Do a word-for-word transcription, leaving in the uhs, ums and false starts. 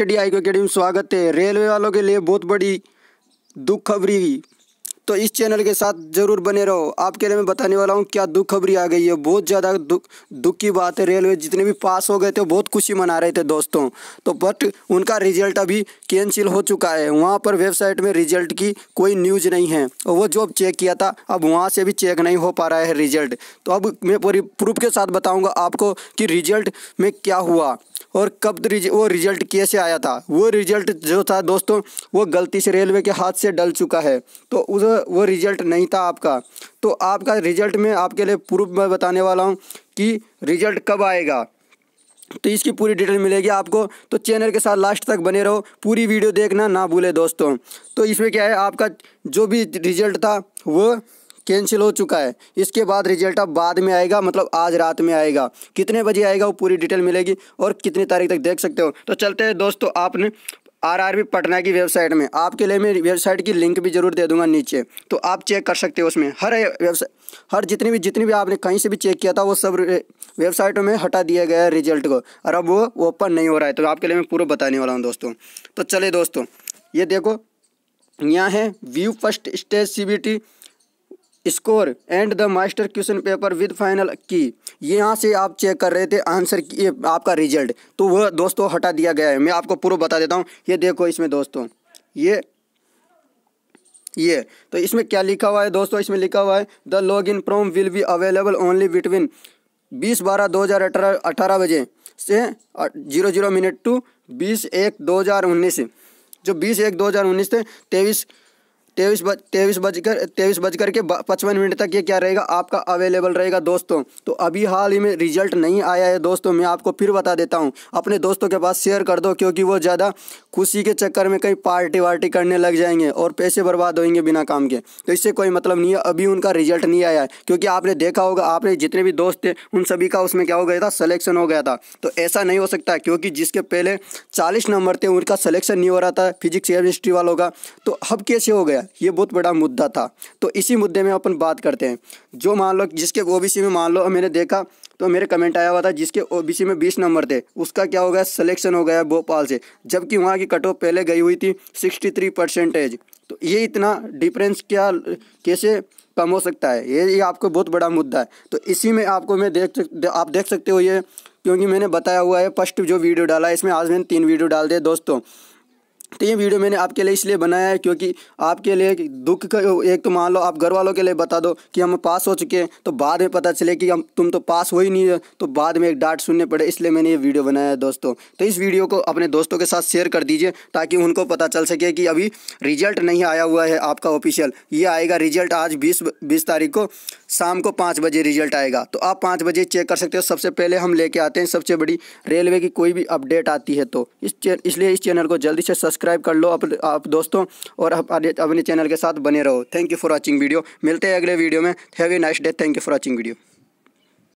ATI को academy में स्वागत है। रेलवे वालों के लिए बहुत बड़ी दुख खबरी, तो इस चैनल के साथ जरूर बने रहो। आपके लिए मैं बताने वाला हूँ क्या दुख खबरी आ गई है। बहुत ज़्यादा दुख दुख की बात है। रेलवे जितने भी पास हो गए थे बहुत खुशी मना रहे थे दोस्तों, तो बट उनका रिजल्ट अभी कैंसिल हो चुका है। वहाँ पर वेबसाइट में रिजल्ट की कोई न्यूज़ नहीं है, और वो जॉब चेक किया था अब वहाँ से भी चेक नहीं हो पा रहा है रिजल्ट। तो अब मैं पूरी प्रूफ के साथ बताऊँगा आपको कि रिजल्ट में क्या हुआ और कब रिज वो रिजल्ट कैसे आया था। वो रिजल्ट जो था दोस्तों वो गलती से रेलवे के हाथ से डल चुका है, तो उस वो रिजल्ट नहीं था आपका। तो आपका रिजल्ट में आपके लिए प्रूफ मैं बताने वाला हूँ कि रिजल्ट कब आएगा, तो इसकी पूरी डिटेल मिलेगी आपको। तो चैनल के साथ लास्ट तक बने रहो, पूरी वीडियो देखना ना भूले दोस्तों। तो इसमें क्या है, आपका जो भी रिजल्ट था वो कैंसिल हो चुका है। इसके बाद रिजल्ट अब बाद में आएगा, मतलब आज रात में आएगा। कितने बजे आएगा वो पूरी डिटेल मिलेगी, और कितनी तारीख तक देख सकते हो। तो चलते हैं दोस्तों आपने आरआरबी पटना की वेबसाइट में, आपके लिए मैं वेबसाइट की लिंक भी जरूर दे दूंगा नीचे, तो आप चेक कर सकते हो उसमें। हर वेबसाइट हर जितनी भी जितनी भी आपने कहीं से भी चेक किया था वो सब वेबसाइटों में हटा दिया गया है रिजल्ट को, और अब वो ओपन नहीं हो रहा है। तो आपके लिए मैं पूरा बताने वाला हूँ दोस्तों। तो चले दोस्तों, ये देखो यहाँ है view first stage C B T score and the master question paper with final की। ये यहाँ से आप चेक कर रहे थे आंसर की आपका रिजल्ट, तो वह दोस्तों हटा दिया गया है। मैं आपको पूरा बता देता हूँ। ये देखो इसमें दोस्तों ये ये तो इसमें क्या लिखा हुआ है दोस्तों, इसमें लिखा हुआ है the log in form will be available only between बीस बारह दो हज़ार अठारह अठारह बजे से जीरो जीरो मिनट टू बीस एक दो हज़ार उन्नीस जो बीस एक दो हज़ार उन्नीस थे तेईस तेईस बज तेईस बजकर तेईस बज करके पचपन मिनट तक ये क्या रहेगा आपका अवेलेबल रहेगा दोस्तों। तो अभी हाल ही में रिजल्ट नहीं आया है दोस्तों, मैं आपको फिर बता देता हूँ। अपने दोस्तों के पास शेयर कर दो, क्योंकि वो ज़्यादा खुशी के चक्कर में कहीं पार्टी वार्टी करने लग जाएंगे और पैसे बर्बाद होंगे बिना काम के। तो इससे कोई मतलब नहीं है, अभी उनका रिजल्ट नहीं आया है। क्योंकि आपने देखा होगा, आपने जितने भी दोस्त थे उन सभी का उसमें क्या हो गया था, सलेक्शन हो गया था। तो ऐसा नहीं हो सकता, क्योंकि जिसके पहले चालीस नंबर थे उनका सलेक्शन नहीं हो रहा था फिजिक्स केमिस्ट्री वालों का, तो अब कैसे हो गया? ये बहुत बड़ा मुद्दा था। तो इसी मुद्दे में अपन बात करते हैं। जो मान लो जिसके ओबीसी में मान लो, मैंने देखा तो मेरे कमेंट आया हुआ था जिसके ओबीसी में बीस नंबर थे उसका क्या हो गया, सिलेक्शन हो गया भोपाल से, जबकि वहाँ की कट ऑफ पहले गई हुई थी तिरसठ परसेंटेज। तो ये इतना डिफरेंस क्या कैसे कम हो सकता है, ये, ये आपको बहुत बड़ा मुद्दा है। तो इसी में आपको मैं देख आप देख सकते हो ये, क्योंकि मैंने बताया हुआ है फर्स्ट जो वीडियो डाला है इसमें, आज मैंने तीन वीडियो डाल दिए दोस्तों। तो ये वीडियो मैंने आपके लिए इसलिए बनाया है क्योंकि आपके लिए दुख का, एक तो मान लो आप घर वालों के लिए बता दो कि हम पास हो चुके हैं, तो बाद में पता चले कि हम तुम तो पास हो ही नहीं है, तो बाद में एक डांट सुनने पड़े, इसलिए मैंने ये वीडियो बनाया है दोस्तों। तो इस वीडियो को अपने दोस्तों के साथ शेयर कर दीजिए ताकि उनको पता चल सके कि अभी रिजल्ट नहीं आया हुआ है आपका ऑफिशियल। ये आएगा रिजल्ट आज बीस बीस तारीख को शाम को पाँच बजे रिजल्ट आएगा, तो आप पाँच बजे चेक कर सकते हो। सबसे पहले हम लेके आते हैं सबसे बड़ी रेलवे की कोई भी अपडेट आती है, तो इस इसलिए इस चैनल को जल्दी से सब्सक्राइब कर लो आप, आप दोस्तों, और आप अपने चैनल के साथ बने रहो। Thank you for watching video. मिलते हैं अगले वीडियो में। Have a nice day. Thank you for watching video.